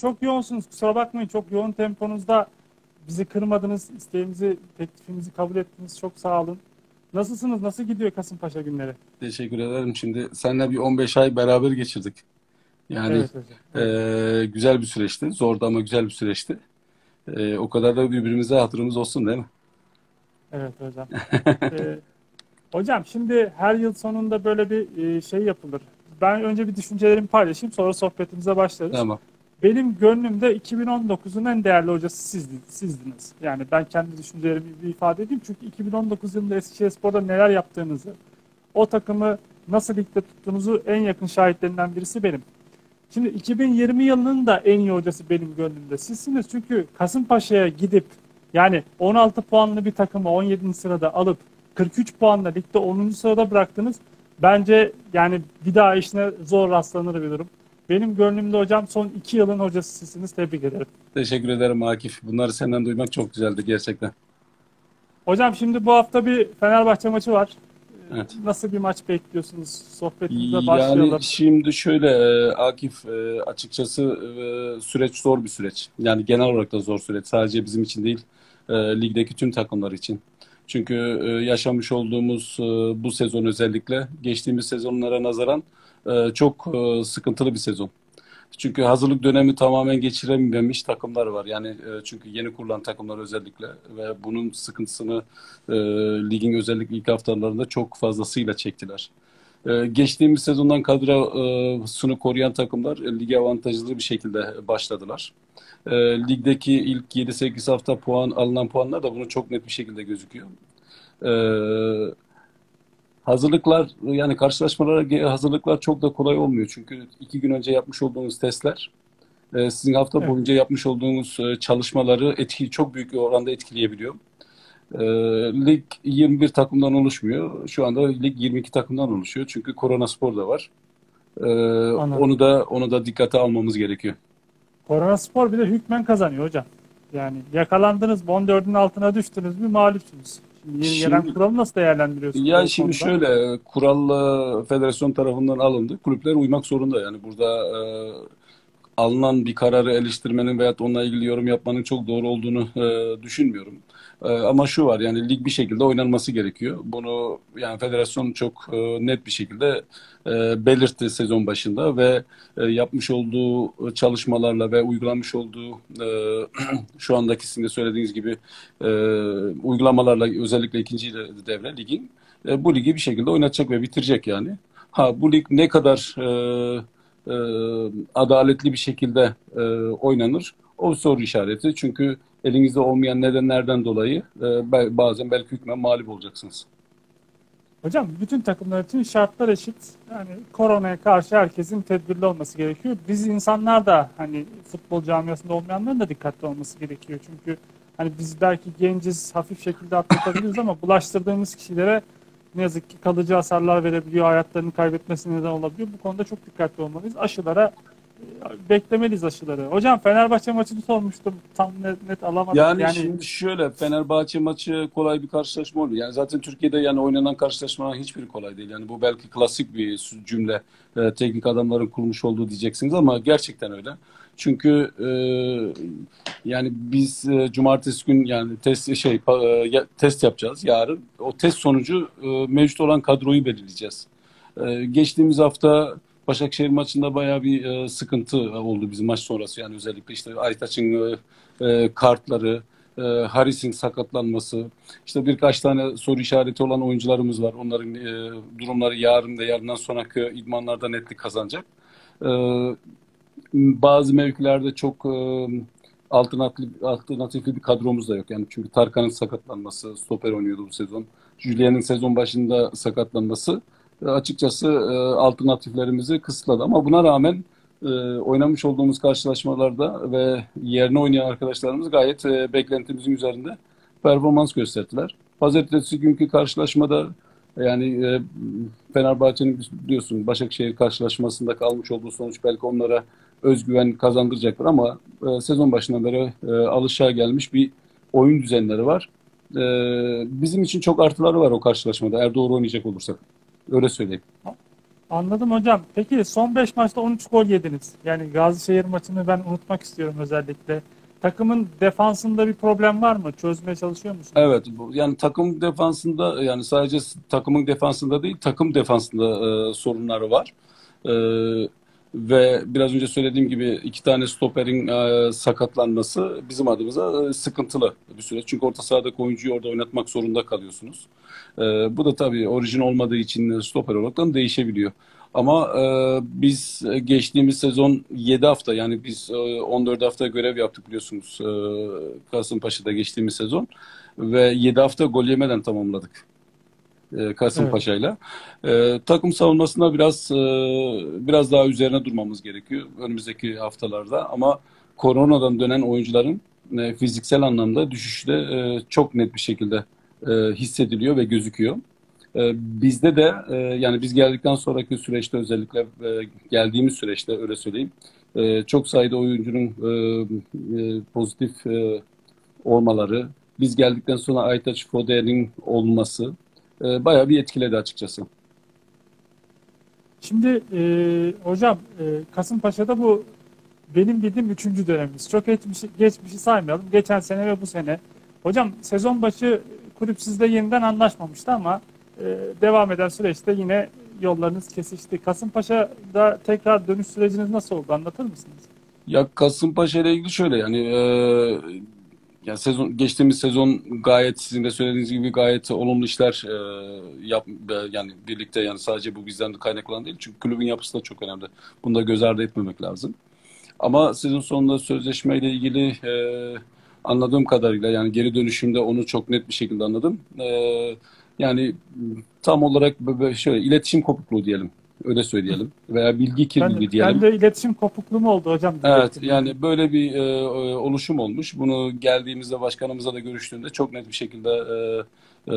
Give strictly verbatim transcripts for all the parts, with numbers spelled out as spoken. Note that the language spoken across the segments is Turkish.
çok yoğunsunuz, kusura bakmayın. Çok yoğun temponuzda bizi kırmadınız. İsteğimizi, teklifimizi kabul ettiniz. Çok sağ olun. Nasılsınız? Nasıl gidiyor Kasımpaşa günleri? Teşekkür ederim. Şimdi seninle bir on beş ay beraber geçirdik. Yani evet, evet. E, güzel bir süreçti. Zordu ama güzel bir süreçti. E, o kadar da birbirimize hatırımız olsun değil mi? Evet hocam. e, hocam şimdi her yıl sonunda böyle bir şey yapılır. Ben önce bir düşüncelerimi paylaşayım, sonra sohbetimize başlarız. Tamam. Benim gönlümde iki bin on dokuzun en değerli hocası sizdi, sizdiniz. Yani ben kendi düşüncelerimi ifade edeyim. Çünkü iki bin on dokuz yılında Eskişehir Spor'da neler yaptığınızı, o takımı nasıl ligde tuttuğunuzu en yakın şahitlerinden birisi benim. Şimdi iki bin yirmi yılının da en iyi hocası benim gönlümde sizsiniz. Çünkü Kasımpaşa'ya gidip yani on altı puanlı bir takımı on yedinci sırada alıp kırk üç puanla ligde onuncu sırada bıraktınız. Bence yani bir daha işine zor rastlanır bir durum. Benim gönlümde hocam son iki yılın hocası sizsiniz. Tebrik ederim. Teşekkür ederim Akif. Bunları senden duymak çok güzeldi gerçekten. Hocam şimdi bu hafta bir Fenerbahçe maçı var. Evet. Nasıl bir maç bekliyorsunuz? Sohbetimize başlayalım. Yani şimdi şöyle Akif, açıkçası süreç zor bir süreç. Yani genel olarak da zor süreç. Sadece bizim için değil, ligdeki tüm takımlar için. Çünkü yaşamış olduğumuz bu sezon özellikle geçtiğimiz sezonlara nazaran çok sıkıntılı bir sezon. Çünkü hazırlık dönemi tamamen geçirememiş takımlar var. Yani çünkü yeni kurulan takımlar özellikle ve bunun sıkıntısını ligin özellikle ilk haftalarında çok fazlasıyla çektiler. Geçtiğimiz sezondan kadrosunu koruyan takımlar lige avantajlı bir şekilde başladılar. Ligdeki ilk yedi sekiz hafta puan alınan puanlar da bunu çok net bir şekilde gözüküyor. Evet. Hazırlıklar yani karşılaşmalara hazırlıklar çok da kolay olmuyor. Çünkü iki gün önce yapmış olduğunuz testler, sizin hafta evet. boyunca yapmış olduğunuz çalışmaları etki, çok büyük bir oranda etkileyebiliyor. Lig yirmi bir takımdan oluşmuyor. Şu anda lig yirmi iki takımdan oluşuyor. Çünkü Korona Spor da var. Anladım. Onu da onu da dikkate almamız gerekiyor. Korona Spor bir de hükmen kazanıyor hocam. Yani yakalandınız, on dördün altına düştünüz mü mağlupsunuz. Yeni gelen kuralı nasıl değerlendiriyorsunuz? Ya şimdi konuda? Şöyle, kural federasyon tarafından alındı. Kulüpler uymak zorunda. Yani burada e, alınan bir kararı eleştirmenin veyahut onunla ilgili yorum yapmanın çok doğru olduğunu e, düşünmüyorum. E, ama şu var, yani lig bir şekilde oynanması gerekiyor. Bunu yani federasyon çok e, net bir şekilde e, belirtti sezon başında ve e, yapmış olduğu çalışmalarla ve uygulanmış olduğu e, şu andaki sizin de söylediğiniz gibi e, uygulamalarla özellikle ikinci devre ligin e, bu ligi bir şekilde oynatacak ve bitirecek yani. Ha, bu lig ne kadar e, adaletli bir şekilde oynanır, o soru işareti. Çünkü elinizde olmayan nedenlerden dolayı bazen belki hükmen mağlup olacaksınız. Hocam bütün takımlar için şartlar eşit. Yani koronaya karşı herkesin tedbirli olması gerekiyor. Biz insanlar da hani futbol camiasında olmayanların da dikkatli olması gerekiyor. Çünkü hani biz belki genciz, hafif şekilde atlatabiliriz ama bulaştırdığımız kişilere ne yazık ki kalıcı hasarlar verebiliyor, hayatlarını kaybetmesine neden olabiliyor. Bu konuda çok dikkatli olmalıyız. Aşılara beklemeliyiz aşıları. Hocam Fenerbahçe maçını sormuştum. Tam net, net alamadım. Yani, yani şimdi şöyle, Fenerbahçe maçı kolay bir karşılaşma oldu. Yani zaten Türkiye'de yani oynanan karşılaşmalar hiçbiri kolay değil. Yani bu belki klasik bir cümle. E, teknik adamların kurmuş olduğu diyeceksiniz ama gerçekten öyle. Çünkü e, yani biz e, cumartesi gün yani test şey e, test yapacağız yarın. O test sonucu e, mevcut olan kadroyu belirleyeceğiz. E, geçtiğimiz hafta Başakşehir maçında bayağı bir e, sıkıntı oldu bizim maç sonrası. Yani özellikle işte Aytaç'ın e, kartları, e, Haris'in sakatlanması, işte birkaç tane soru işareti olan oyuncularımız var. Onların e, durumları yarın ve yarından sonraki idmanlarda netlik kazanacak. E, bazı mevkilerde çok e, alternatif, alternatif bir kadromuz da yok. Yani çünkü Tarkan'ın sakatlanması, stoper oynuyordu bu sezon. Julia'nın sezon başında sakatlanması açıkçası e, alternatiflerimizi kısıtladı. Ama buna rağmen e, oynamış olduğumuz karşılaşmalarda ve yerine oynayan arkadaşlarımız gayet e, beklentimizin üzerinde performans gösterdiler. Pazartesi günkü karşılaşmada yani e, Fenerbahçe'nin biliyorsun Başakşehir karşılaşmasında kalmış olduğu sonuç belki onlara özgüven kazandıracaktır ama e, sezon başından beri e, alışa gelmiş bir oyun düzenleri var. E, bizim için çok artıları var o karşılaşmada, eğer doğru oynayacak olursak. Öyle söyleyeyim. Anladım hocam. Peki son beş maçta on üç gol yediniz. Yani Gazişehir maçını ben unutmak istiyorum özellikle. Takımın defansında bir problem var mı? Çözmeye çalışıyor musunuz? Evet. Yani takım defansında, yani sadece takımın defansında değil, takım defansında e, sorunları var. E, ve biraz önce söylediğim gibi iki tane stoperin e, sakatlanması bizim adımıza e, sıkıntılı bir süreç. Çünkü orta sahadaki oyuncuyu orada oynatmak zorunda kalıyorsunuz. E, bu da tabii orijin olmadığı için stoper olarak da değişebiliyor. Ama e, biz geçtiğimiz sezon yedi hafta, yani biz e, on dört hafta görev yaptık biliyorsunuz e, Kasımpaşa'da geçtiğimiz sezon ve yedi hafta gol yemeden tamamladık e, Kasımpaşa'yla. Evet. E, takım savunmasında biraz e, biraz daha üzerine durmamız gerekiyor önümüzdeki haftalarda, ama koronadan dönen oyuncuların e, fiziksel anlamda düşüşü de e, çok net bir şekilde e, hissediliyor ve gözüküyor. Bizde de yani biz geldikten sonraki süreçte, özellikle geldiğimiz süreçte öyle söyleyeyim, çok sayıda oyuncunun pozitif olmaları, biz geldikten sonra Aytaç Koita'nın olması bayağı bir etkiledi açıkçası. Şimdi e, hocam e, Kasımpaşa'da bu benim bildiğim üçüncü dönemimiz. Çok geçmişi, geçmişi saymayalım. Geçen sene ve bu sene. Hocam sezon başı kulüp sizle yeniden anlaşmamıştı ama devam eden süreçte yine yollarınız kesişti. Kasımpaşa'da tekrar dönüş süreciniz nasıl oldu? Anlatır mısınız? Ya Kasımpaşa ile ilgili şöyle, yani e, ya sezon, geçtiğimiz sezon gayet, sizin de söylediğiniz gibi gayet olumlu işler e, yap, e, yani birlikte, yani sadece bu bizden kaynaklanan değil. Çünkü kulübün yapısı da çok önemli. Bunu da göz ardı etmemek lazım. Ama sezon sonunda sözleşme ile ilgili e, anladığım kadarıyla, yani geri dönüşümde onu çok net bir şekilde anladım. Evet. Yani tam olarak şöyle iletişim kopukluğu diyelim, öyle söyleyelim, veya bilgi kirliliği diyelim. Ben de iletişim kopukluğu mu oldu hocam? Evet, yani böyle bir e, oluşum olmuş. Bunu geldiğimizde başkanımıza da görüştüğünde çok net bir şekilde e, e,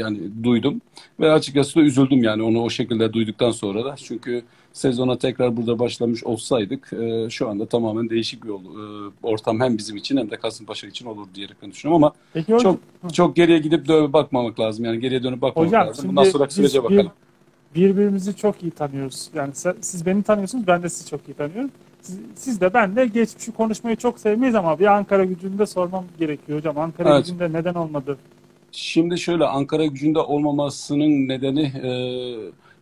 yani duydum ve açıkçası da üzüldüm, yani onu o şekilde duyduktan sonra da. Çünkü sezona tekrar burada başlamış olsaydık e, şu anda tamamen değişik bir yol, e, ortam hem bizim için hem de Kasımpaşa için olur diye düşünüyorum, ama peki, çok hocam, çok geriye gidip dönüp bakmamak lazım, yani geriye dönüp bakmamak hocam, lazım. Bundan sonraki sürece bakalım. Bir, birbirimizi çok iyi tanıyoruz. Yani siz beni tanıyorsunuz, ben de sizi çok iyi tanıyorum. Siz, siz de ben de geçmişi konuşmayı çok sevmeyiz, ama bir Ankara Gücü'nde sormam gerekiyor hocam. Ankara evet. Gücü'nde neden olmadı? Şimdi şöyle, Ankara Gücü'nde olmamasının nedeni e,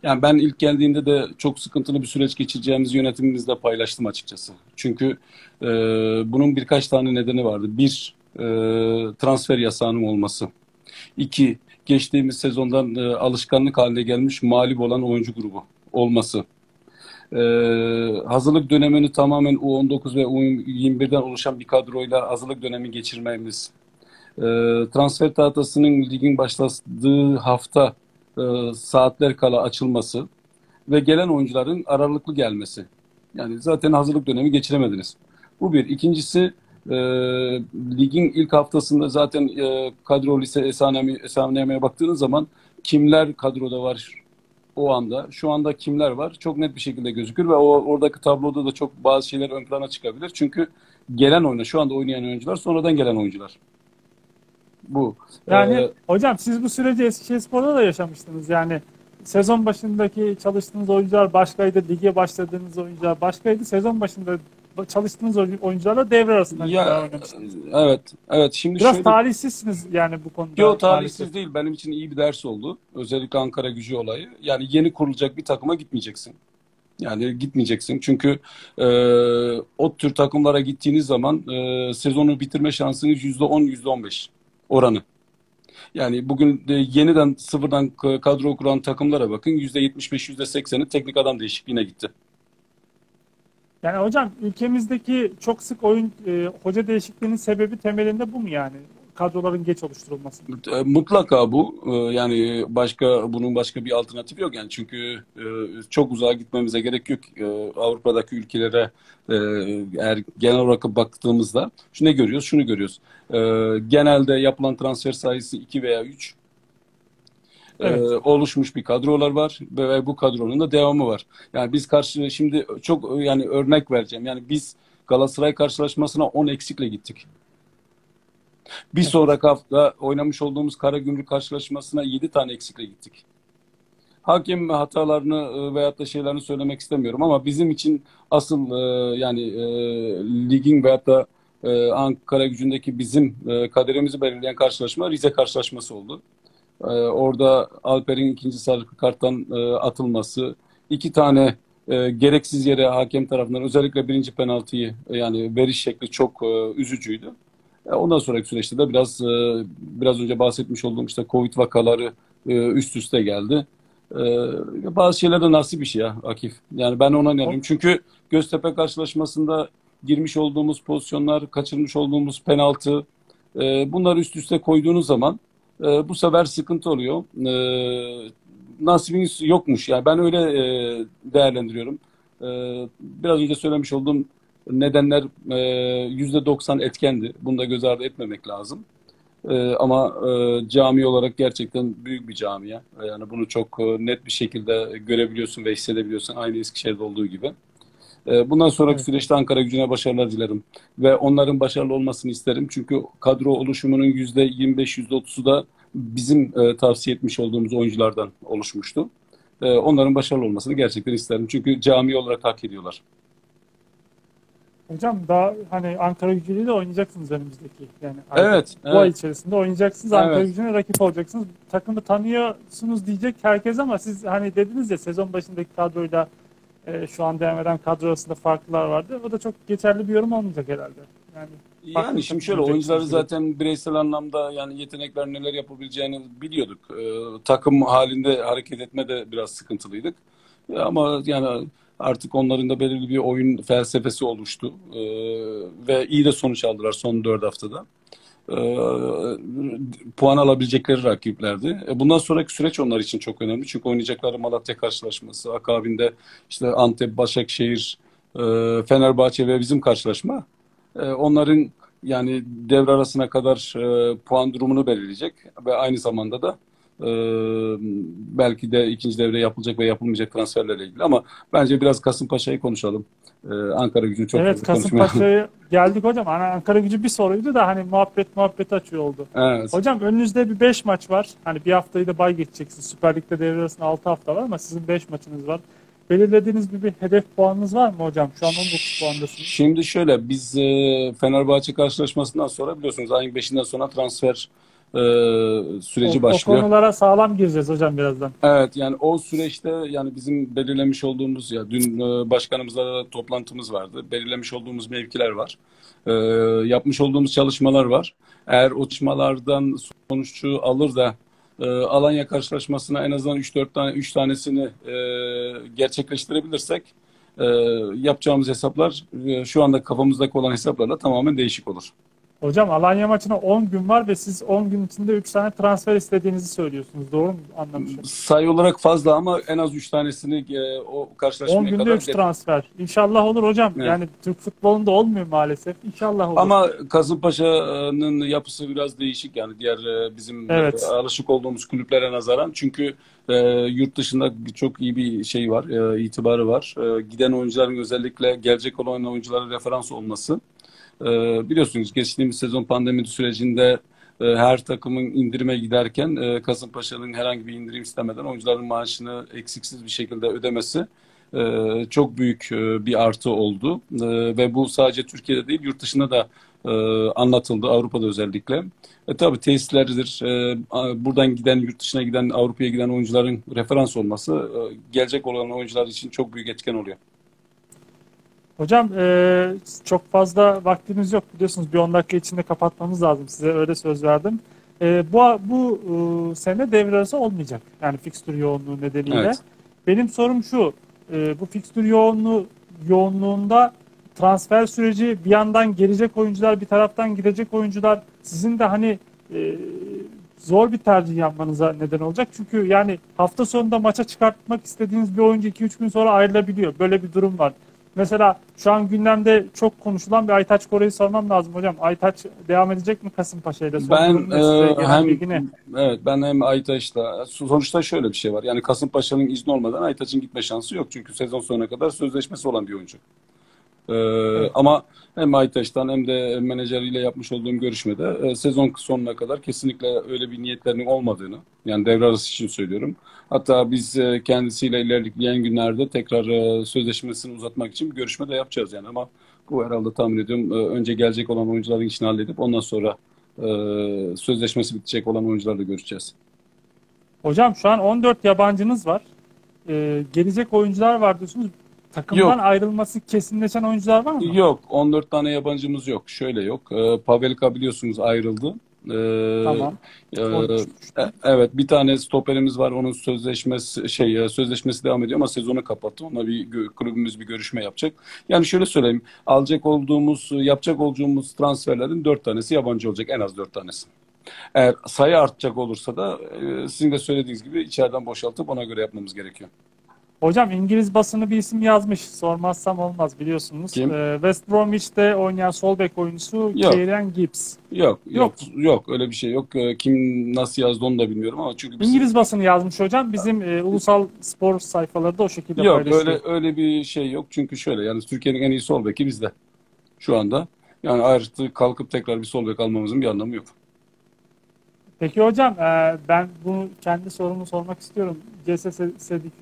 yani ben ilk geldiğimde de çok sıkıntılı bir süreç geçireceğimizi yönetimimizle paylaştım açıkçası. Çünkü e, bunun birkaç tane nedeni vardı. Bir, e, transfer yasağının olması. İki, geçtiğimiz sezondan e, alışkanlık haline gelmiş mağlup olan oyuncu grubu olması. E, hazırlık dönemini tamamen U on dokuz ve U yirmi bir'den oluşan bir kadroyla hazırlık dönemi geçirmemiz. E, transfer tahtasının ligin başladığı hafta saatler kala açılması ve gelen oyuncuların aralıklı gelmesi. Yani zaten hazırlık dönemi geçiremediniz. Bu bir. İkincisi e, ligin ilk haftasında zaten e, kadro lise esamnemeye baktığınız zaman kimler kadroda var o anda, şu anda kimler var çok net bir şekilde gözükür ve o, oradaki tabloda da çok bazı şeyler ön plana çıkabilir. Çünkü gelen oyuncu, şu anda oynayan oyuncular sonradan gelen oyuncular. Bu. Yani ee, hocam siz bu süreci Eskişehir Spor'da da yaşamıştınız. Yani sezon başındaki çalıştığınız oyuncular başkaydı, lige başladığınız oyuncular başkaydı. Sezon başında çalıştığınız oyuncularla devre arasında ya, oynamıştınız. Evet, evet. Şimdi biraz şöyle, talihsizsiniz yani bu konuda. Yok, talihsiz, talihsiz değil. Benim için iyi bir ders oldu. Özellikle Ankara Gücü olayı. Yani yeni kurulacak bir takıma gitmeyeceksin. Yani gitmeyeceksin. Çünkü e, o tür takımlara gittiğiniz zaman e, sezonu bitirme şansınız yüzde on, yüzde on beş. Oranı. Yani bugün yeniden sıfırdan kadro kuran takımlara bakın, yüzde yetmiş beş, yüzde seksen'i teknik adam değişikliğine gitti. Yani hocam ülkemizdeki çok sık oyun e, hoca değişikliğinin sebebi temelinde bu mu yani? Kadroların geç oluşturulması. E, mutlaka bu. E, yani başka, bunun başka bir alternatifi yok yani, çünkü e, çok uzağa gitmemize gerek yok. E, Avrupa'daki ülkelere e, eğer genel olarak baktığımızda şunu görüyoruz, şunu görüyoruz. E, genelde yapılan transfer sayısı iki veya üç. Evet. E, oluşmuş bir kadrolar var ve bu kadronun da devamı var. Yani biz karşı şimdi çok, yani örnek vereceğim. Yani biz Galatasaray karşılaşmasına on eksikle gittik. Bir sonraki hafta oynamış olduğumuz Karagümrük karşılaşmasına yedi tane eksikle gittik. hakem hatalarını veyahut da şeylerini söylemek istemiyorum ama bizim için asıl yani ligin veyahut da Ankara Gücü'ndeki bizim kaderimizi belirleyen karşılaşma Rize karşılaşması oldu. Orada Alper'in ikinci sarı karttan atılması, iki tane E, gereksiz yere hakem tarafından özellikle birinci penaltıyı e, yani veriş şekli çok e, üzücüydü. E, ondan sonraki süreçte de biraz e, biraz önce bahsetmiş olduğum işte Covid vakaları e, üst üste geldi. E, bazı şeyler de nasip bir şey ya Akif. Yani ben ona inanıyorum. Çünkü Göztepe karşılaşmasında girmiş olduğumuz pozisyonlar, kaçırmış olduğumuz penaltı, e, bunları üst üste koyduğunuz zaman e, bu sefer sıkıntı oluyor. E, Nasibiniz yokmuş. Yani ben öyle e, değerlendiriyorum. E, biraz önce söylemiş olduğum nedenler e, yüzde doksan etkendi. Bunu da göz ardı etmemek lazım. E, ama e, cami olarak gerçekten büyük bir camiye. Yani bunu çok e, net bir şekilde görebiliyorsun ve hissedebiliyorsun. Aynı Eskişehir'de olduğu gibi. E, bundan sonraki evet. süreçte Ankara Gücü'ne başarılar dilerim. Ve onların başarılı olmasını isterim. Çünkü kadro oluşumunun yüzde yirmi beş yüzde otuzu da bizim e, tavsiye etmiş olduğumuz oyunculardan oluşmuştu. E, onların başarılı olmasını gerçekten isterim. Çünkü cami olarak hak ediyorlar. Hocam daha hani Ankara Gücü'yle de oynayacaksınız önümüzdeki. Yani evet, bu evet. ay içerisinde oynayacaksınız. Ankara evet. Gücü'ne rakip olacaksınız. Takımı tanıyorsunuz diyecek herkes ama siz hani dediniz ya sezon başındaki kadroyla e, şu an devam eden kadro arasında farklılar vardı. O da çok geçerli bir yorum olmayacak herhalde. Yani Yani şimdi şöyle oyuncuları zaten bireysel anlamda yani yetenekler neler yapabileceğini biliyorduk. Ee, takım halinde hareket etme de biraz sıkıntılıydık. Ama yani artık onların da belirli bir oyun felsefesi oluştu. Ee, ve iyi de sonuç aldılar son dört haftada. Ee, puan alabilecekleri rakiplerdi. E, bundan sonraki süreç onlar için çok önemli. Çünkü oynayacakları Malatya karşılaşması, akabinde işte Antep, Başakşehir, e, Fenerbahçe ve bizim karşılaşma. Onların yani devre arasına kadar e, puan durumunu belirleyecek ve aynı zamanda da e, belki de ikinci devre yapılacak ve yapılmayacak transferlerle ilgili ama bence biraz Kasımpaşa'yı konuşalım. E, Ankara Gücü çok evet, Kasımpaşa'ya geldik hocam. Yani Ankara Gücü bir soruydu da hani muhabbet muhabbet açıyor oldu. Evet. Hocam önünüzde bir beş maç var. Hani bir haftayı da bay geçeceksiniz. Süper Lig'de devre arasında altı hafta var ama sizin beş maçınız var. Belirlediğiniz gibi hedef puanınız var mı hocam? Şu an on dokuz puandasınız. Şimdi şöyle biz e, Fenerbahçe karşılaşmasından sonra biliyorsunuz ayın beşinden sonra transfer e, süreci o, başlıyor. O konulara sağlam gireceğiz hocam birazdan. Evet yani o süreçte yani bizim belirlemiş olduğumuz ya dün e, başkanımızla da toplantımız vardı. Belirlemiş olduğumuz mevkiler var. E, yapmış olduğumuz çalışmalar var. Eğer o çalışmalardan sonuççu alır da E, Alanya karşılaşmasına en azından üç dört tane üç tanesini e, gerçekleştirebilirsek e, yapacağımız hesaplar e, şu anda kafamızdaki olan hesaplarla tamamen değişik olur. Hocam Alanya maçına on gün var ve siz on gün içinde üç tane transfer istediğinizi söylüyorsunuz. Doğru mu anlamışım? Sayı olarak fazla ama en az üç tanesini e, o karşılaşmaya kadar... on günde üç transfer. İnşallah olur hocam. Evet. Yani Türk futbolunda olmuyor maalesef. İnşallah olur. Ama Kasımpaşa'nın yapısı biraz değişik. Yani diğer bizim evet. alışık olduğumuz kulüplere nazaran. Çünkü e, yurt dışında çok iyi bir şey var. E, itibarı var. E, giden oyuncuların özellikle gelecek olan oyuncuların referans olması. Ee, biliyorsunuz geçtiğimiz sezon pandemi sürecinde e, her takımın indirime giderken e, Kasımpaşa'nın herhangi bir indirim istemeden oyuncuların maaşını eksiksiz bir şekilde ödemesi e, çok büyük e, bir artı oldu. E, ve bu sadece Türkiye'de değil yurt dışında da e, anlatıldı Avrupa'da özellikle. E, tabii tesislerdir. E, buradan giden yurt dışına giden Avrupa'ya giden oyuncuların referans olması e, gelecek olan oyuncular için çok büyük etken oluyor. Hocam e, çok fazla vaktimiz yok biliyorsunuz bir on dakika içinde kapatmamız lazım size öyle söz verdim. E, bu bu e, sene devre arası olmayacak yani fikstür yoğunluğu nedeniyle. Evet. Benim sorum şu e, bu fikstür yoğunluğu yoğunluğunda transfer süreci bir yandan gelecek oyuncular bir taraftan gidecek oyuncular sizin de hani e, zor bir tercih yapmanıza neden olacak. Çünkü yani hafta sonunda maça çıkartmak istediğiniz bir oyuncu iki üç gün sonra ayrılabiliyor böyle bir durum var. Mesela şu an gündemde çok konuşulan bir Aytaç Kora'yı sormam lazım hocam. Aytaç devam edecek mi Kasımpaşa'yla? Ben e, hem bilgini... evet ben hem Aytaç'la sonuçta şöyle bir şey var. Yani Kasımpaşa'nın izni olmadan Aytaç'ın gitme şansı yok çünkü sezon sonuna kadar sözleşmesi olan bir oyuncu. Ee, evet. Ama hem Aytaç'tan hem de menajeriyle yapmış olduğum görüşmede e, sezon sonuna kadar kesinlikle öyle bir niyetlerinin olmadığını, yani devre arası için söylüyorum. Hatta biz e, kendisiyle ilerleyen günlerde tekrar e, sözleşmesini uzatmak için bir görüşme de yapacağız yani. Ama bu herhalde tahmin ediyorum e, önce gelecek olan oyuncuların işini halledip ondan sonra e, sözleşmesi bitecek olan oyuncularla görüşeceğiz. Hocam şu an on dört yabancınız var. E, gelecek oyuncular var diyorsunuz. Takımdan yok. Ayrılması kesinleşen oyuncular var mı? Yok. on dört tane yabancımız yok. Şöyle yok. E, Pavelka biliyorsunuz ayrıldı. E, tamam. E, e, evet. Bir tane stoperimiz var. Onun sözleşmesi şey sözleşmesi devam ediyor ama sezonu kapattı. Ona bir kulübümüz bir görüşme yapacak. Yani şöyle söyleyeyim. Alacak olduğumuz, yapacak olduğumuz transferlerin dört tanesi yabancı olacak. En az dört tanesi. Eğer sayı artacak olursa da e, sizin de söylediğiniz gibi içeriden boşaltıp ona göre yapmamız gerekiyor. Hocam İngiliz basını bir isim yazmış. Sormazsam olmaz biliyorsunuz. Kim? Ee, West Bromwich'te oynayan sol bek oyuncusu Kieran Gibbs. Yok, yok, yok, yok. Öyle bir şey yok. Kim nasıl yazdı onu da bilmiyorum ama çünkü bizim... İngiliz basını yazmış hocam. Bizim e, ulusal spor sayfaları da o şekilde yok, paylaşıyor. Yok, öyle öyle bir şey yok. Çünkü şöyle yani Türkiye'nin en iyi sol beki bizde şu anda. Yani ayrıca kalkıp tekrar bir sol bek almamızın bir anlamı yok. Peki hocam ben bunu kendi sorumu sormak istiyorum. C S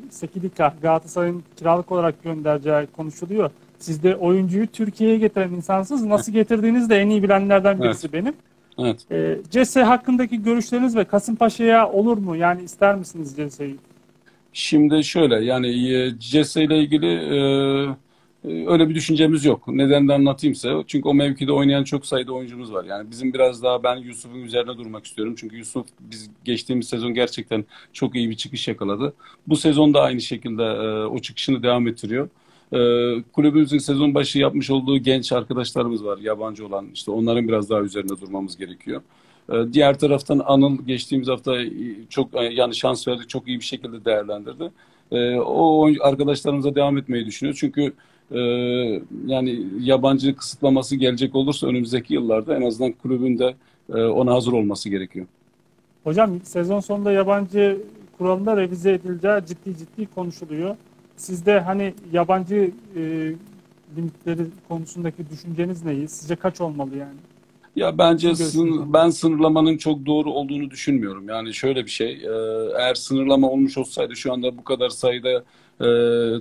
Sekidika Galatasaray'ın kiralık olarak göndereceği konuşuluyor. Siz de oyuncuyu Türkiye'ye getiren insansınız. Nasıl getirdiğiniz de en iyi bilenlerden birisi evet. benim. Evet. C S hakkındaki görüşleriniz ve Kasımpaşa'ya olur mu? Yani ister misiniz C S'yi? Şimdi şöyle yani C S ile ilgili... E öyle bir düşüncemiz yok. Neden de anlatayım size. Çünkü o mevkide oynayan çok sayıda oyuncumuz var. Yani bizim biraz daha ben Yusuf'un üzerine durmak istiyorum. Çünkü Yusuf biz geçtiğimiz sezon gerçekten çok iyi bir çıkış yakaladı. Bu sezon da aynı şekilde e, o çıkışını devam ettiriyor. E, kulübümüzün sezon başı yapmış olduğu genç arkadaşlarımız var. Yabancı olan işte onların biraz daha üzerine durmamız gerekiyor. Diğer taraftan Anıl geçtiğimiz hafta çok yani şans verdi, çok iyi bir şekilde değerlendirdi. O arkadaşlarımıza devam etmeyi düşünüyor. Çünkü yani yabancı kısıtlaması gelecek olursa önümüzdeki yıllarda en azından kulübün de ona hazır olması gerekiyor. Hocam sezon sonunda yabancı kuralında revize edileceği ciddi ciddi konuşuluyor. Sizde hani yabancı limitleri konusundaki düşünceniz neyi? Sizce kaç olmalı yani? Ya bence sınır, ben sınırlamanın çok doğru olduğunu düşünmüyorum. Yani şöyle bir şey, eğer sınırlama olmuş olsaydı şu anda bu kadar sayıda e,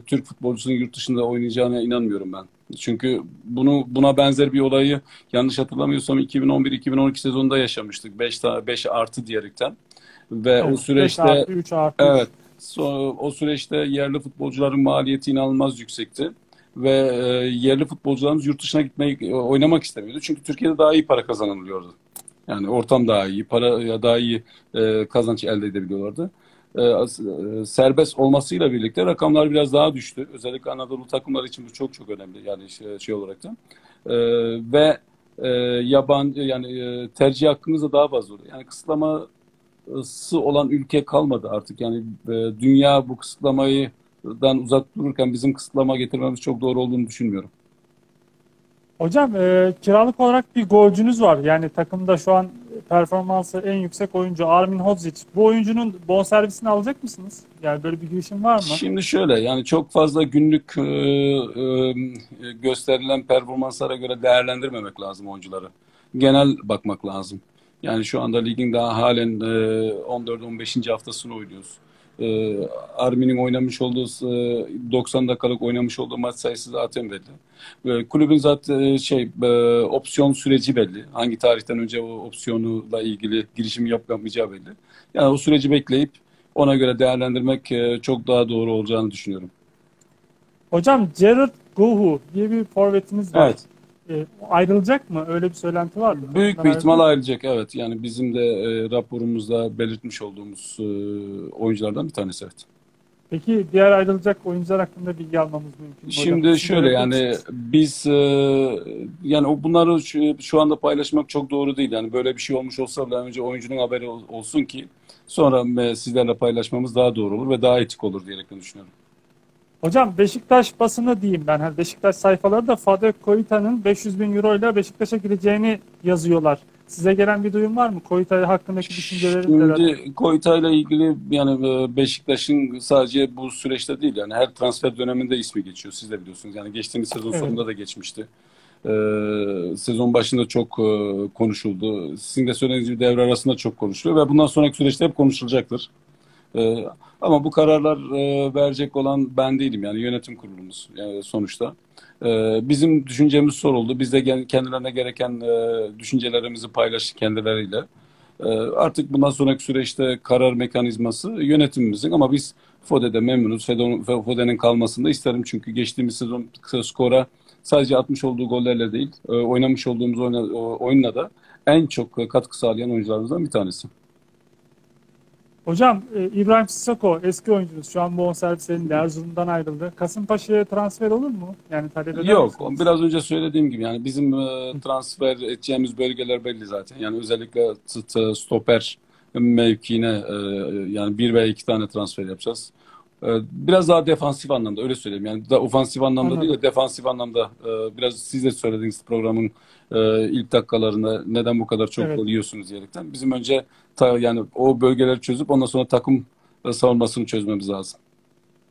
Türk futbolcusunun yurt dışında oynayacağına inanmıyorum ben. Çünkü bunu buna benzer bir olayı yanlış hatırlamıyorsam iki bin on bir iki bin on iki sezonunda yaşamıştık. beş artı diyerekten ve evet, o süreçte beş artı üç artı üç. Evet, so, o süreçte yerli futbolcuların maliyeti inanılmaz yüksekti. Ve yerli futbolcularımız yurt dışına gitmeyi oynamak istemiyordu. Çünkü Türkiye'de daha iyi para kazanılıyordu. Yani ortam daha iyi, para daha iyi kazanç elde edebiliyorlardı. Serbest olmasıyla birlikte rakamlar biraz daha düştü. Özellikle Anadolu takımları için bu çok çok önemli. Yani şey olarak da. Ve yabancı yani tercih hakkımız da daha fazla oldu. Yani kısıtlaması olan ülke kalmadı artık. Yani dünya bu kısıtlamayı dan uzak dururken bizim kısıtlama getirmemiz çok doğru olduğunu düşünmüyorum. Hocam e, kiralık olarak bir golcünüz var. Yani takımda şu an performansı en yüksek oyuncu Armin Hozic. Bu oyuncunun bonservisini alacak mısınız? Yani böyle bir girişim var mı? Şimdi şöyle yani çok fazla günlük e, e, gösterilen performanslara göre değerlendirmemek lazım oyuncuları. Genel bakmak lazım. Yani şu anda ligin daha halen e, on dört on beşinci haftasını oynuyoruz. Ee, Armin'in oynamış olduğu doksan dakikalık oynamış olduğu maç sayısı zaten belli. Ee, kulübün zaten şey e, opsiyon süreci belli. Hangi tarihten önce o opsiyonuyla ilgili girişim yap yapmayacağı belli. Yani o süreci bekleyip ona göre değerlendirmek e, çok daha doğru olacağını düşünüyorum. Hocam Gerard Guhu diye bir forvetimiz var. Evet. E, ayrılacak mı? Öyle bir söylenti var mı? Büyük ben bir ihtimal ayrılacak. Evet. Yani bizim de e, raporumuzda belirtmiş olduğumuz e, oyunculardan bir tanesi evet. Peki diğer ayrılacak oyuncular hakkında bilgi almamız mümkün mü? Şimdi hocam, şöyle yani biz e, yani o bunları şu, şu anda paylaşmak çok doğru değil. Yani böyle bir şey olmuş olsa daha önce oyuncunun haberi olsun ki sonra e, sizlerle paylaşmamız daha doğru olur ve daha etik olur diyerek düşünüyorum. Hocam Beşiktaş basını diyeyim ben. Beşiktaş sayfaları da Fadik Koita'nın beş yüz bin euro ile Beşiktaş'a gireceğini yazıyorlar. Size gelen bir duyum var mı? Koita hakkındaki düşünceleriniz? Şimdi Koita ile ilgili yani Beşiktaş'ın sadece bu süreçte değil yani her transfer döneminde ismi geçiyor. Siz de biliyorsunuz. Yani geçtiğimiz sezon evet. sonunda da geçmişti. Ee, sezon başında çok e, konuşuldu. Sizin de söylediğiniz gibi devre arasında çok konuşuluyor ve bundan sonraki süreçte hep konuşulacaktır. Ee, ama bu kararlar e, verecek olan ben değilim yani yönetim kurulumuz yani sonuçta. Ee, bizim düşüncemiz soruldu. Biz de kendilerine gereken e, düşüncelerimizi paylaştık kendileriyle. Ee, artık bundan sonraki süreçte karar mekanizması yönetimimizin ama biz Foden'de memnunuz. Foden'in kalmasını da isterim çünkü geçtiğimiz sezon skora sadece atmış olduğu gollerle değil, oynamış olduğumuz oyunla da en çok katkı sağlayan oyuncularımızdan bir tanesi. Hocam, İbrahim Sisako eski oyuncunuz. Şu an bonservisinde Erzurum'dan ayrıldı. Kasımpaşa'ya transfer olur mu? Yani talep eder Yok, misiniz? Biraz önce söylediğim gibi yani bizim transfer edeceğimiz bölgeler belli zaten. Yani özellikle stoper mevkiine yani bir veya iki tane transfer yapacağız. Biraz daha defansif anlamda öyle söyleyeyim yani da ofansif anlamda Anladım. değil de defansif anlamda biraz siz de söylediğiniz programın ilk dakikalarında neden bu kadar çok evet. gol yiyorsunuz diyerekten bizim önce ta, yani o bölgeleri çözüp ondan sonra takım savunmasını çözmemiz lazım.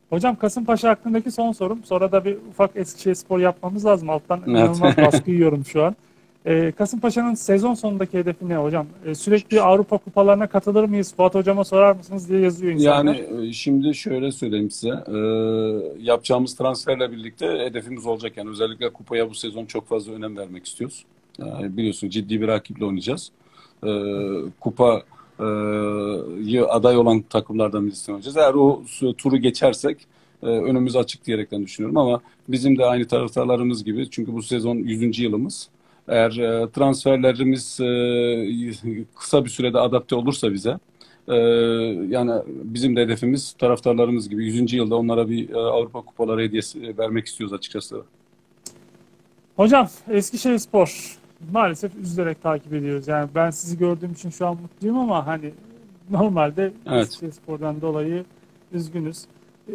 Hocam Kasımpaşa hakkındaki son sorum sonra da bir ufak Eskişehir Spor yapmamız lazım alttan evet. inanılmaz baskı yiyorum şu an. Ee, Kasımpaşa'nın sezon sonundaki hedefi ne hocam? Ee, sürekli Avrupa kupalarına katılır mıyız? Fuat hocama sorar mısınız diye yazıyor insanlar. Yani şimdi şöyle söyleyeyim size. E, yapacağımız transferle birlikte hedefimiz olacak. Yani özellikle kupaya bu sezon çok fazla önem vermek istiyoruz. Yani biliyorsun ciddi bir rakiple oynayacağız. E, kupayı aday olan takımlardan birisini oynayacağız. Eğer o turu geçersek e, önümüz açık diyerekten düşünüyorum ama bizim de aynı taraftarlarımız gibi. Çünkü bu sezon yüzüncü yılımız. Eğer transferlerimiz kısa bir sürede adapte olursa bize, yani bizim de hedefimiz taraftarlarımız gibi yüzüncü yılda onlara bir Avrupa Kupaları hediyesi vermek istiyoruz açıkçası. Hocam Eskişehir Spor maalesef üzülerek takip ediyoruz. Yani ben sizi gördüğüm için şu an mutluyum ama hani normalde evet. Eskişehir Spor'dan dolayı üzgünüz.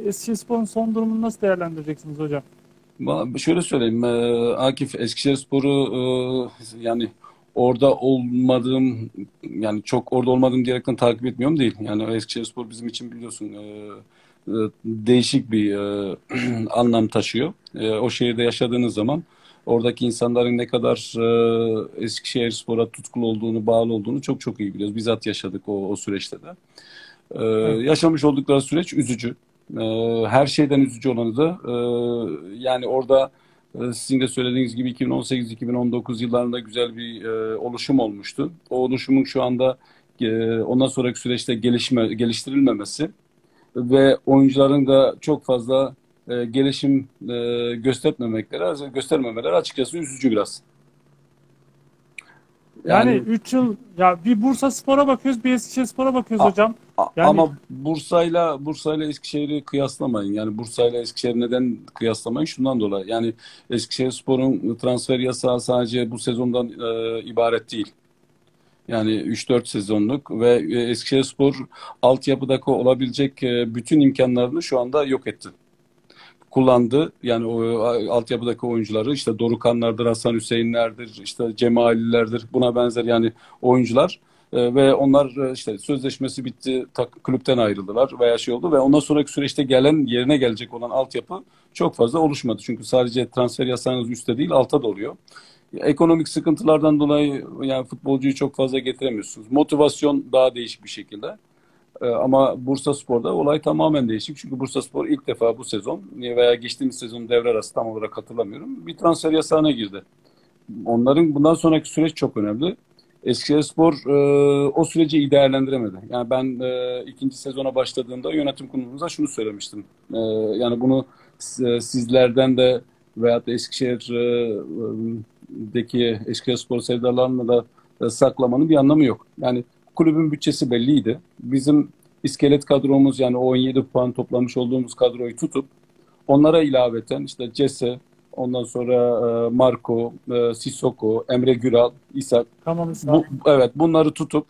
Eskişehir Spor'un son durumunu nasıl değerlendireceksiniz hocam? Şöyle söyleyeyim Akif, Eskişehirspor'u yani orada olmadığım yani çok orada olmadığım diyerekten takip etmiyorum değil. Yani Eskişehirspor bizim için biliyorsun değişik bir anlam taşıyor. O şehirde yaşadığınız zaman oradaki insanların ne kadar Eskişehirspor'a tutkulu olduğunu, bağlı olduğunu çok çok iyi biliyoruz. Bizzat yaşadık o, o süreçte de. Evet. Yaşamış oldukları süreç üzücü. Her şeyden üzücü olanı da yani orada sizin de söylediğiniz gibi iki bin on sekiz iki bin on dokuz yıllarında güzel bir oluşum olmuştu. O oluşumun şu anda ondan sonraki süreçte gelişme, geliştirilmemesi ve oyuncuların da çok fazla gelişim göstermemekleri, göstermemeleri açıkçası üzücü biraz. Yani üç yani, yıl ya bir Bursaspor'a bakıyoruz, bir Eskişehirspor'a bakıyoruz a, hocam. Yani, ama Bursa'yla Bursa'yla Eskişehir'i kıyaslamayın. Yani Bursa'yla Eskişehir neden kıyaslamayın? Şundan dolayı. Yani Eskişehirspor'un transfer yasağı sadece bu sezondan e, ibaret değil. Yani üç dört sezonluk ve Eskişehirspor altyapıdaki olabilecek e, bütün imkanlarını şu anda yok etti. Kullandı. Yani o altyapıdaki oyuncuları işte Dorukhanlardır, Hasan Hüseyinlerdir, işte Cemalilerdir. Buna benzer yani oyuncular e, ve onlar işte sözleşmesi bitti, tak, kulüpten ayrıldılar veya şey oldu ve ondan sonraki süreçte gelen yerine gelecek olan altyapı çok fazla oluşmadı. Çünkü sadece transfer yasağınız üstte değil, altta da oluyor. Ekonomik sıkıntılardan dolayı yani futbolcuyu çok fazla getiremiyorsunuz. Motivasyon daha değişik bir şekilde. Ama Bursaspor'da olay tamamen değişik. Çünkü Bursaspor ilk defa bu sezon veya geçtiğimiz sezon devre arası tam olarak hatırlamıyorum. Bir transfer yasağına girdi. Onların bundan sonraki süreç çok önemli. Eskişehirspor e, o süreci iyi değerlendiremedi. Yani ben e, ikinci sezona başladığımda yönetim kurulumuza şunu söylemiştim. E, yani bunu e, sizlerden de veyahut da Eskişehir'deki Eskişehirspor sevdalarına da e, saklamanın bir anlamı yok. Yani kulübün bütçesi belliydi. Bizim iskelet kadromuz yani on yedi puan toplamış olduğumuz kadroyu tutup onlara ilaveten işte C S, ondan sonra Marco, Sisoko, Emre Güral, İshak. Tamam, bu, evet bunları tutup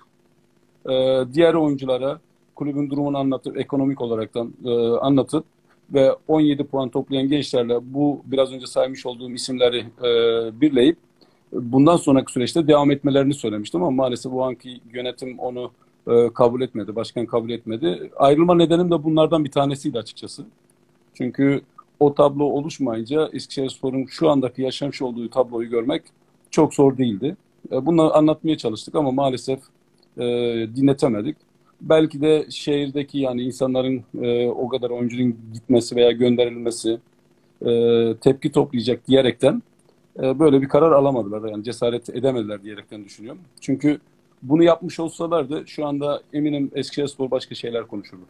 diğer oyunculara kulübün durumunu anlatıp ekonomik olaraktan anlatıp ve on yedi puan toplayan gençlerle bu biraz önce saymış olduğum isimleri birleyip bundan sonraki süreçte devam etmelerini söylemiştim ama maalesef bu anki yönetim onu e, kabul etmedi. Başkan kabul etmedi. Ayrılma nedenim de bunlardan bir tanesiydi açıkçası. Çünkü o tablo oluşmayınca Eskişehir Spor'un şu andaki yaşamış olduğu tabloyu görmek çok zor değildi. E, bunu anlatmaya çalıştık ama maalesef e, dinletemedik. Belki de şehirdeki yani insanların e, o kadar oyuncunun gitmesi veya gönderilmesi e, tepki toplayacak diyerekten e, böyle bir karar alamadılar. Yani cesaret edemediler diyerekten düşünüyorum. Çünkü bunu yapmış olsalardı şu anda eminim Eskişehirspor başka şeyler konuşurdu.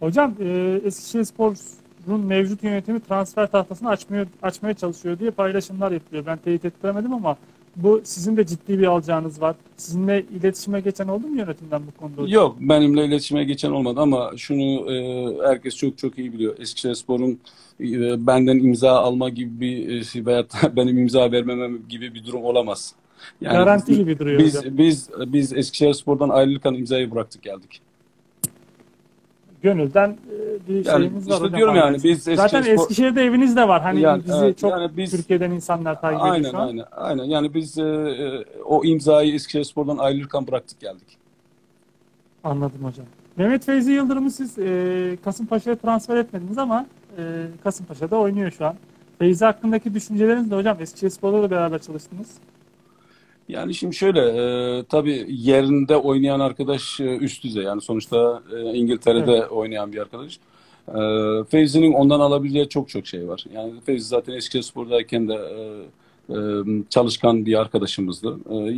Hocam e, Eskişehirspor'un mevcut yönetimi transfer tahtasını açmıyor, açmaya çalışıyor diye paylaşımlar yapılıyor. Ben teyit ettiremedim ama bu sizin de ciddi bir alacağınız var. Sizinle iletişime geçen oldu mu yönetimden bu konuda? Yok, benimle iletişime geçen olmadı ama şunu e, herkes çok çok iyi biliyor. Eskişehirspor'un e, benden imza alma gibi bir e, veya benim imza vermemem gibi bir durum olamaz. Yani garanti gibi duruyor. Biz hocam. biz biz Eskişehirspor'dan ayrılırken imzayı bıraktık geldik. Gönülden e, bir yani, şeyimiz işte var. Diyorum yani, biz Eskişehir zaten Spor... Eskişehir'de eviniz de var. Hani yani, bizi evet, çok yani biz... Türkiye'den insanlar takip ediyor. Aynen aynen. Aynen. Yani biz e, o imzayı Eskişehirspor'dan ayrılırken bıraktık geldik. Anladım hocam. Mehmet Feyzi Yıldırım'ı siz e, Kasımpaşa'ya transfer etmediniz ama e, Kasımpaşa'da oynuyor şu an. Feyzi hakkındaki düşünceleriniz de hocam Eskişehirspor'da da beraber çalıştınız. Yani şimdi şöyle, e, tabii yerinde oynayan arkadaş e, üst düzey. Yani sonuçta e, İngiltere'de evet. oynayan bir arkadaş. E, Fevzi'nin ondan alabileceği çok çok şey var. Yani Fevzi zaten Eskişehirspor'dayken de e, e, çalışkan bir arkadaşımızdı. E,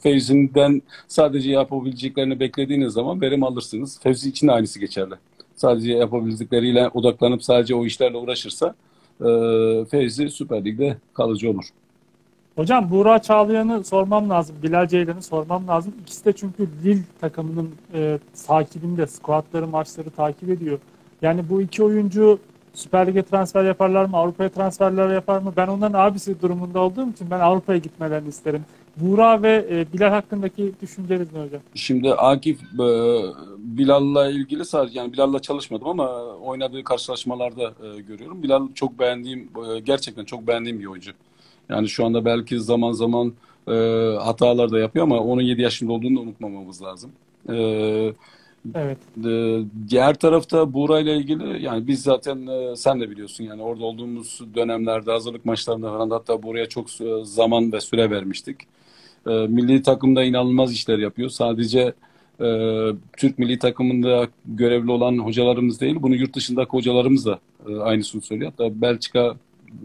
Fevzi'nden sadece yapabileceklerini beklediğiniz zaman verim alırsınız. Fevzi için de aynısı geçerli. Sadece yapabildikleriyle odaklanıp sadece o işlerle uğraşırsa e, Fevzi Süper Lig'de kalıcı olur. Hocam Buğra Çağlayan'ı sormam lazım. Bilal Ceylan'ı sormam lazım. İkisi de çünkü Lille takımının e, takibinde, squadları, maçları takip ediyor. Yani bu iki oyuncu Süper Lig'e transfer yaparlar mı? Avrupa'ya transferler yapar mı? Ben onların abisi durumunda olduğum için ben Avrupa'ya gitmelerini isterim. Buğra ve e, Bilal hakkındaki düşünceleriniz ne hocam? Şimdi Akif e, Bilal'la ilgili sadece, yani Bilal'la çalışmadım ama oynadığı karşılaşmalarda e, görüyorum. Bilal çok beğendiğim, e, gerçekten çok beğendiğim bir oyuncu. Yani şu anda belki zaman zaman e, hatalar da yapıyor ama onun yedi yaşında olduğunu da unutmamamız lazım. E, evet. E, diğer tarafta Buğra ile ilgili yani biz zaten e, sen de biliyorsun yani orada olduğumuz dönemlerde hazırlık maçlarında falan hatta Buğra'ya çok zaman ve süre vermiştik. E, milli takımda inanılmaz işler yapıyor. Sadece e, Türk milli takımında görevli olan hocalarımız değil bunu yurt dışındaki hocalarımız da e, aynısını söylüyor. Hatta Belçika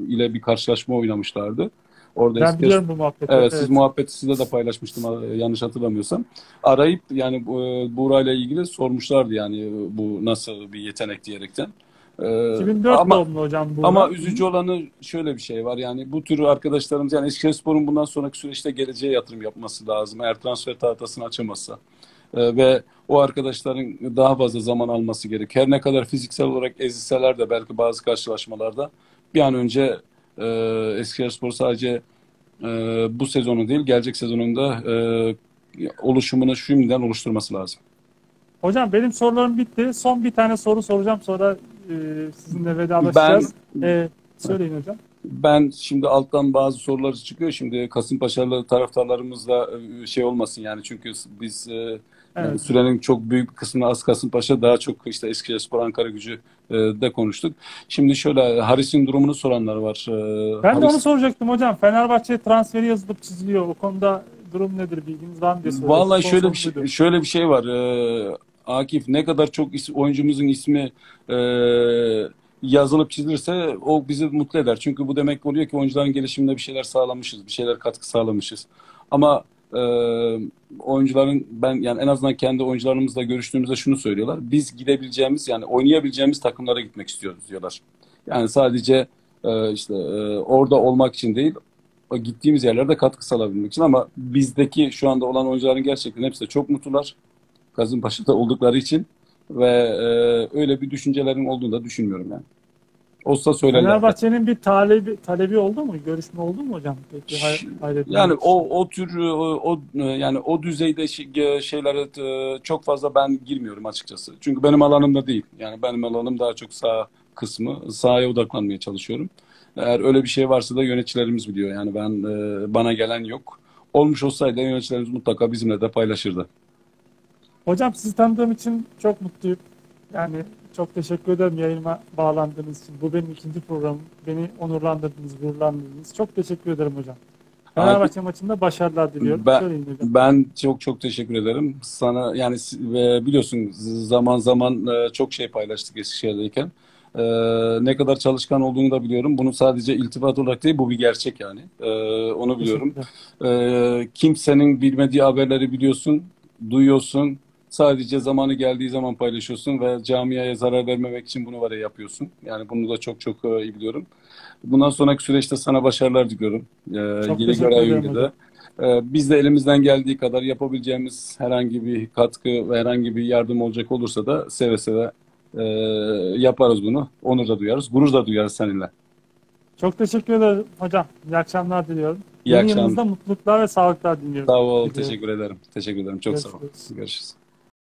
ile bir karşılaşma oynamışlardı. Orada ben eski... biliyorum bu muhabbeti. Evet, evet. Siz muhabbeti size de paylaşmıştım yanlış hatırlamıyorsam. Arayıp yani Buğra'yla ilgili sormuşlardı yani bu nasıl bir yetenek diyerekten. iki bin dört ama, oldu hocam Buğra. Ama üzücü olanı şöyle bir şey var yani bu tür arkadaşlarımız yani Eskişehirspor'un bundan sonraki süreçte geleceğe yatırım yapması lazım. Eğer transfer tahtasını açamazsa. Ve o arkadaşların daha fazla zaman alması gerek. Her ne kadar fiziksel olarak ezilseler de belki bazı karşılaşmalarda bir an önce e, Eskişehirspor sadece e, bu sezonu değil, gelecek sezonunda e, oluşumunu şimdiden oluşturması lazım. Hocam benim sorularım bitti. Son bir tane soru soracağım. Sonra e, sizinle vedalaşacağız. Ben, e, söyleyin hocam. Ben şimdi alttan bazı sorular çıkıyor. Şimdi Kasımpaşalı taraftarlarımızla şey olmasın yani. Çünkü biz e, evet. yani sürenin çok büyük bir kısmını az Kasımpaşa daha çok işte Eskişehirspor, Ankara Gücü de konuştuk. Şimdi şöyle Haris'in durumunu soranlar var. Ben Haris... de onu soracaktım hocam. Fenerbahçe transferi yazılıp çiziliyor. O konuda durum nedir? Bilginiz var mı diye soruyorum. Vallahi şöyle bir, şey, şöyle bir şey var. Ee, Akif ne kadar çok is oyuncumuzun ismi e, yazılıp çizilirse o bizi mutlu eder. Çünkü bu demek oluyor ki oyuncuların gelişimine bir şeyler sağlamışız. Bir şeyler katkı sağlamışız. Ama e, oyuncuların ben yani en azından kendi oyuncularımızla görüştüğümüzde şunu söylüyorlar. Biz gidebileceğimiz yani oynayabileceğimiz takımlara gitmek istiyoruz diyorlar. Yani sadece e, işte e, orada olmak için değil gittiğimiz yerlerde katkı sağlayabilmek için ama bizdeki şu anda olan oyuncuların gerçekten hepsi de çok mutlular. Kasımpaşa'da oldukları için ve e, öyle bir düşüncelerin olduğunu da düşünmüyorum yani. Olsa söylerler. Fenerbahçe'nin bir talebi, talebi oldu mu? Görüşme oldu mu hocam? Peki, yani o o tür o, o yani o düzeyde şeylere çok fazla ben girmiyorum açıkçası. Çünkü benim alanımda değil. Yani benim alanım daha çok sağ kısmı. Sahaya odaklanmaya çalışıyorum. Eğer öyle bir şey varsa da yöneticilerimiz biliyor. Yani ben e, bana gelen yok. Olmuş olsaydı yöneticilerimiz mutlaka bizimle de paylaşırdı. Hocam sizi tanıdığım için çok mutluyum. Yani çok teşekkür ederim yayınıma bağlandığınız için. Bu benim ikinci programım. Beni onurlandırdınız, gururlandırdınız. Çok teşekkür ederim hocam. Fenerbahçe maçında başarılar diliyorum. Ben, ben çok çok teşekkür ederim. Sana yani biliyorsun zaman zaman çok şey paylaştık Eskişehir'deyken. Ee, ne kadar çalışkan olduğunu da biliyorum. Bunu sadece iltifat olarak değil, bu bir gerçek yani. Ee, onu biliyorum. Ee, kimsenin bilmediği haberleri biliyorsun, duyuyorsun. Sadece zamanı geldiği zaman paylaşıyorsun ve camiaya zarar vermemek için bunu var ya yapıyorsun. Yani bunu da çok çok iyi biliyorum. Bundan sonraki süreçte sana başarılar diliyorum. Ee, yeni görevinde de. Ee, biz de elimizden geldiği kadar yapabileceğimiz herhangi bir katkı ve herhangi bir yardım olacak olursa da seve seve e, yaparız bunu. Onur da duyarız, gurur da duyarız seninle. Çok teşekkür ederim hocam. İyi akşamlar diliyorum. İyi akşamlar. Yeni yılınızda mutluluklar ve sağlıklar diliyorum. Sağ ol, teşekkür ederim. Teşekkür ederim. Çok sağ ol. Görüşürüz.